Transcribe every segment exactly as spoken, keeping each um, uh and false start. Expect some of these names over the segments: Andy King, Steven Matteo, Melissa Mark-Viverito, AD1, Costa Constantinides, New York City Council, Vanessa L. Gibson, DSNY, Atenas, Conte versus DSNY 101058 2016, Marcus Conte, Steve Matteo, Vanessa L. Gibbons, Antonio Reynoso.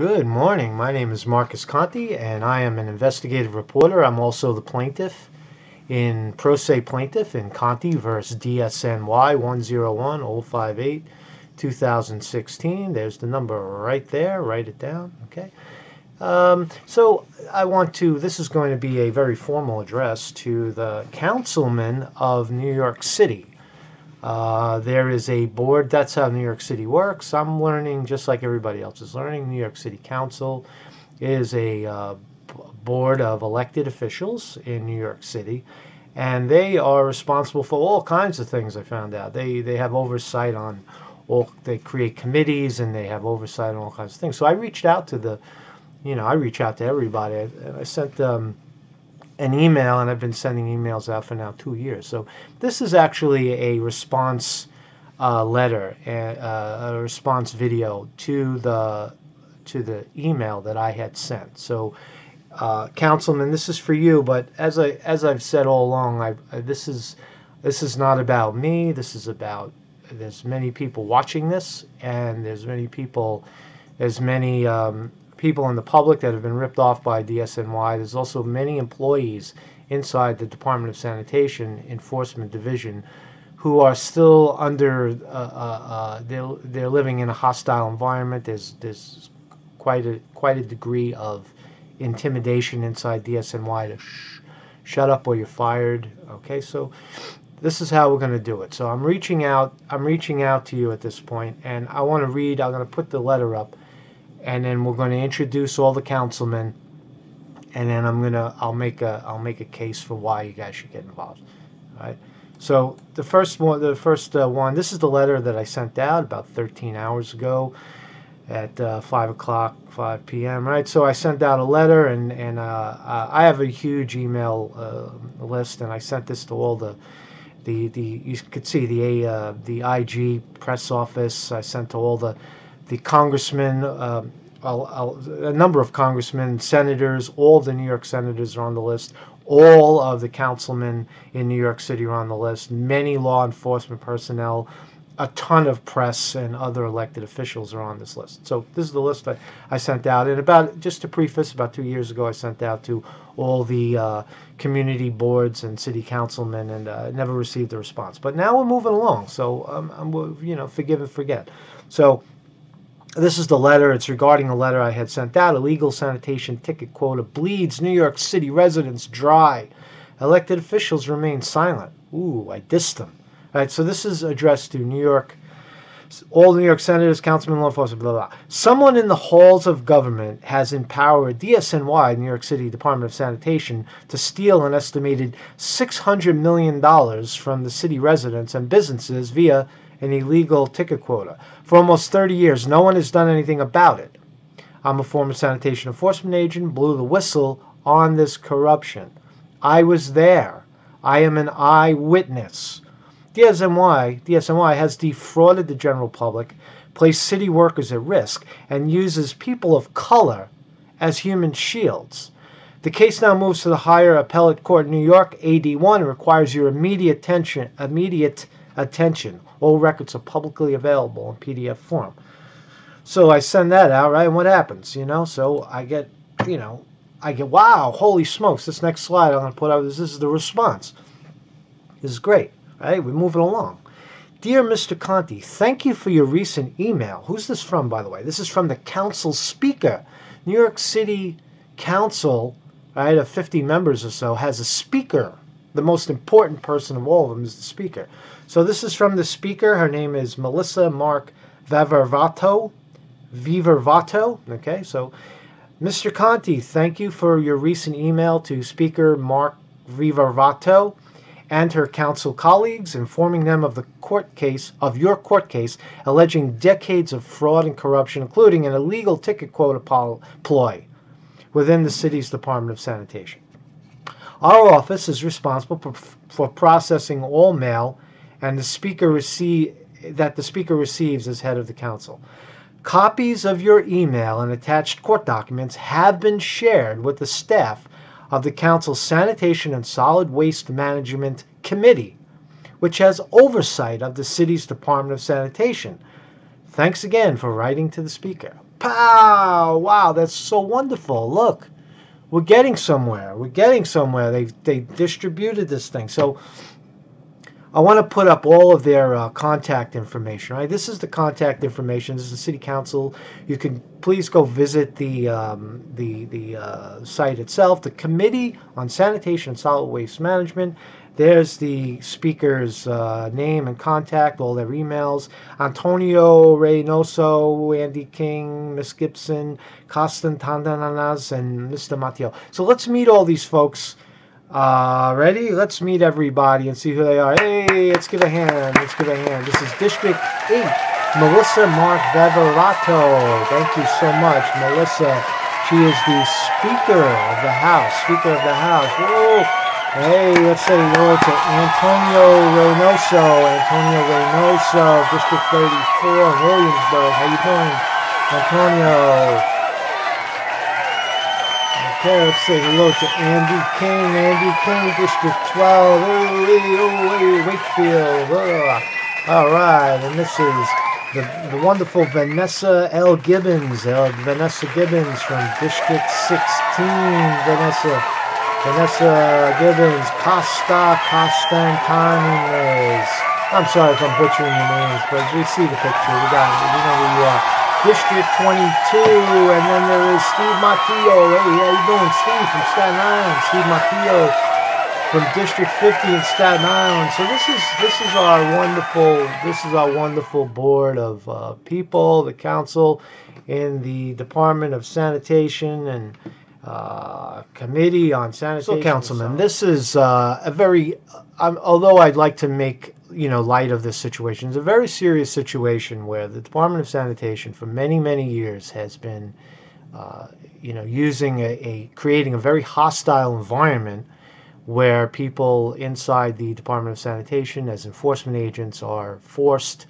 Good morning. My name is Marcus Conte, and I am an investigative reporter. I'm also the plaintiff in pro se plaintiff in Conte versus D S N Y one zero one zero five eight two thousand sixteen. There's the number right there. Write it down. Okay. Um, so I want to, this is going to be a very formal address to the councilman of New York City. Uh, there is a board. That's how New York City works. I'm learning just like everybody else is learning. New York City Council is a uh, board of elected officials in New York City, and they are responsible for all kinds of things. I found out they they have oversight on all. They create committees and they have oversight on all kinds of things. So I reached out to the, you know, I reach out to everybody. And I, I sent them an email, and I've been sending emails out for now two years. So this is actually a response uh, letter, and uh, a response video to the to the email that I had sent. So, uh, Councilman, this is for you. But as I as I've said all along, I, I this is this is not about me. This is about there's many people watching this, and there's many people, there's many. Um, people in the public that have been ripped off by D S N Y. There's also many employees inside the Department of Sanitation Enforcement Division who are still under, uh, uh, they're, they're living in a hostile environment. There's, there's quite a quite a degree of intimidation inside D S N Y to sh shut up or you're fired. Okay, so this is how we're going to do it. So I'm reaching out, I'm reaching out to you at this point, and I want to read, I'm going to put the letter up, and then we're going to introduce all the councilmen, and then I'm gonna I'll make a I'll make a case for why you guys should get involved. All right. So the first one, the first uh, one. This is the letter that I sent out about thirteen hours ago, at uh, five o'clock, five P M Right. So I sent out a letter, and and uh, I have a huge email uh, list, and I sent this to all the the the you could see the uh, the I G press office. I sent to all the. The congressmen, uh, I'll, I'll, a number of congressmen, senators, all of the New York senators are on the list. All of the councilmen in New York City are on the list. Many law enforcement personnel, a ton of press and other elected officials are on this list. So this is the list I, I sent out. And about, just to preface, about two years ago I sent out to all the uh, community boards and city councilmen, and uh, never received a response. But now we're moving along, so um, I'm, you know, forgive and forget. So this is the letter. It's regarding a letter I had sent out. Illegal sanitation ticket quota bleeds New York City residents dry. Elected officials remain silent. Ooh, I dissed them. All right, so this is addressed to New York, all New York senators, councilmen, law enforcement, blah, blah, blah. Someone in the halls of government has empowered D S N Y, New York City Department of Sanitation, to steal an estimated six hundred million dollars from the city residents and businesses via an illegal ticket quota. For almost thirty years, no one has done anything about it. I'm a former sanitation enforcement agent, blew the whistle on this corruption. I was there. I am an eyewitness. D S N Y, D S N Y has defrauded the general public, placed city workers at risk, and uses people of color as human shields. The case now moves to the higher appellate court in New York, A D one, and requires your immediate attention, immediate attention. All records are publicly available in P D F form. So I send that out, right? And what happens, you know? So I get, you know, I get, wow, holy smokes. This next slide I'm going to put out, this is the response. This is great, right? We're moving along. Dear Mister Conte, thank you for your recent email. Who's this from, by the way? This is from the council speaker. New York City Council, right, of fifty members or so, has a speaker. The most important person of all of them is the speaker. So this is from the speaker. Her name is Melissa Mark-Viverito. Vivervato. Okay, so Mister Conte, thank you for your recent email to Speaker Mark-Viverito and her council colleagues, informing them of the court case, of your court case, alleging decades of fraud and corruption, including an illegal ticket quota ploy within the city's Department of Sanitation. Our office is responsible for, for processing all mail and the speaker receive, that the speaker receives as head of the council. Copies of your email and attached court documents have been shared with the staff of the council's Sanitation and Solid Waste Management Committee, which has oversight of the city's Department of Sanitation. Thanks again for writing to the speaker. Pow! Wow, that's so wonderful. Look, we're getting somewhere. We're getting somewhere. They they distributed this thing. So I want to put up all of their uh, contact information. Right, this is the contact information. This is the City Council. You can please go visit the um, the the uh, site itself. The Committee on Sanitation and Solid Waste Management. There's the speaker's uh, name and contact, all their emails. Antonio Reynoso, Andy King, Miss Gibson, Costa Constantinides, and Mister Matteo. So let's meet all these folks. Uh, ready? Let's meet everybody and see who they are. Hey, let's give a hand. Let's give a hand. This is District eight, Melissa Mark-Viverito. Thank you so much, Melissa. She is the Speaker of the House. Speaker of the House. Whoa. Hey, let's say hello to Antonio Reynoso. Antonio Reynoso, District thirty-four, Williamsburg. How you doing, Antonio? Okay, let's say hello to Andy King. Andy King, District twelve. Oh, hey, oh, hey, Wakefield. Oh. All right, and this is the, the wonderful Vanessa L. Gibbons. Uh, Vanessa Gibbons from District sixteen. Vanessa. Vanessa Gibbons, Costa Constantinides. I'm sorry if I'm butchering your names, but we see the picture. We got, you know, we are District twenty-two, and then there is Steve Matteo. Hey, how you doing, Steve from Staten Island? Steve Matteo from District fifty in Staten Island. So this is this is our wonderful this is our wonderful board of uh, people, the council, in the Department of Sanitation and. Uh, Committee on Sanitation. So, Councilman, this is uh, a very, um, although I'd like to make, you know, light of this situation, it's a very serious situation where the Department of Sanitation for many, many years has been, uh, you know, using a, a, creating a very hostile environment where people inside the Department of Sanitation as enforcement agents are forced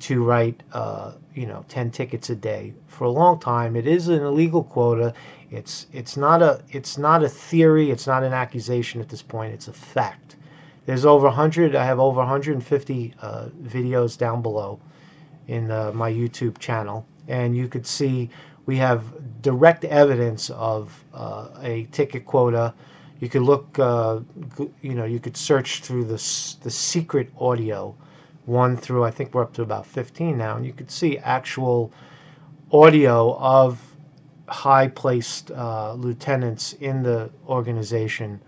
to write, uh, you know, ten tickets a day. For a long time, it is an illegal quota. It's it's not a it's not a theory. It's not an accusation at this point. It's a fact. There's over one hundred. I have over one hundred fifty uh, videos down below in uh, my YouTube channel, and you could see we have direct evidence of uh, a ticket quota. You could look, uh, you know, you could search through the the secret audio. One through, I think we're up to about fifteen now, and you can see actual audio of high-placed uh, lieutenants in the organization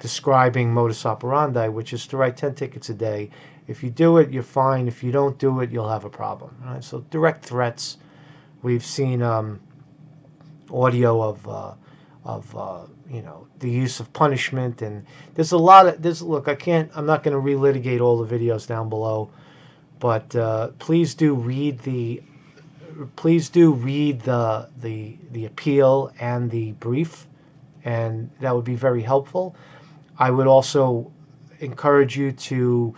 describing modus operandi, which is to write ten tickets a day. If you do it, you're fine. If you don't do it, you'll have a problem. Right? So direct threats. We've seen um, audio of uh, of uh, you know, the use of punishment, and there's a lot of this. Look, I can't, I'm not going to relitigate all the videos down below, but uh, please do read the, please do read the the the appeal and the brief, and that would be very helpful. I would also encourage you to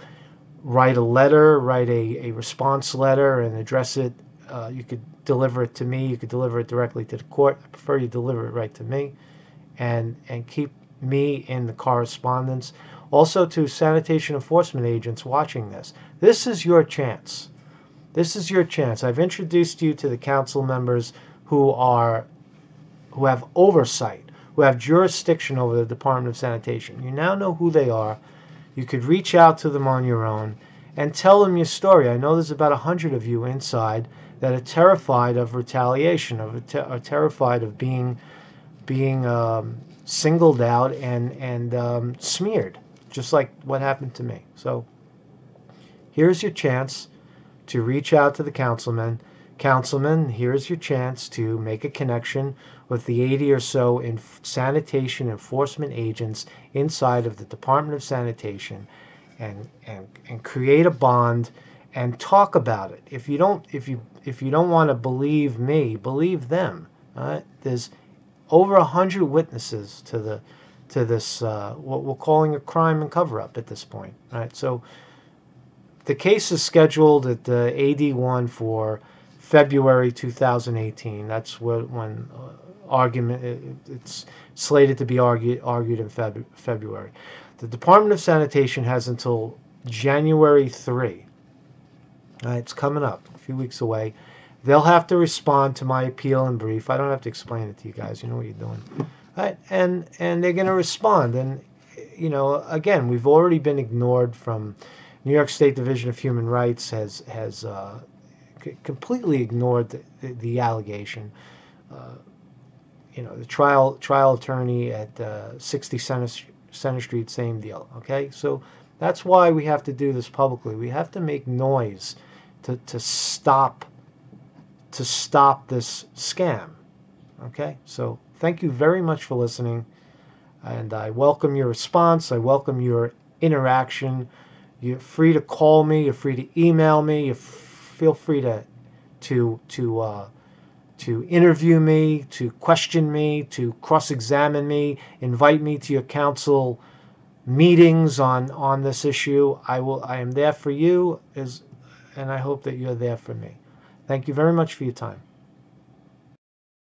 write a letter, write a, a response letter, and address it. Uh, you could deliver it to me. You could deliver it directly to the court. I prefer you deliver it right to me. And, and keep me in the correspondence. Also to sanitation enforcement agents watching this. This is your chance. This is your chance. I've introduced you to the council members who are, who have oversight, who have jurisdiction over the Department of Sanitation. You now know who they are. You could reach out to them on your own and tell them your story. I know there's about a hundred of you inside that are terrified of retaliation, of te- are terrified of being... being um, singled out and, and um, smeared, just like what happened to me. So here's your chance to reach out to the councilman. Councilman, here's your chance to make a connection with the eighty or so in sanitation enforcement agents inside of the Department of Sanitation and, and, and create a bond and talk about it. If you don't, if you, if you don't want to believe me, believe them. Uh, there's over a hundred witnesses to the to this uh, what we're calling a crime and cover-up at this point. Right? So the case is scheduled at the A D one for February two thousand eighteen. That's what, when uh, argument it, it's slated to be argued argued in Feb February. The Department of Sanitation has until January three Uh, it's coming up, a few weeks away. They'll have to respond to my appeal in brief. I don't have to explain it to you guys. You know what you're doing. Right? And, and they're going to respond. And, you know, again, we've already been ignored from New York State Division of Human Rights has, has uh, c completely ignored the, the, the allegation. Uh, you know, the trial, trial attorney at uh, sixty Center, Center Street, same deal. Okay? So that's why we have to do this publicly. We have to make noise to, to stop to stop this scam. Okay, so thank you very much for listening, and I welcome your response. I welcome your interaction. You're free to call me. You're free to email me. You feel free to to to uh, to interview me, to question me, to cross-examine me, invite me to your council meetings on on this issue. I will. I am there for you, as, and I hope that you're there for me. Thank you very much for your time.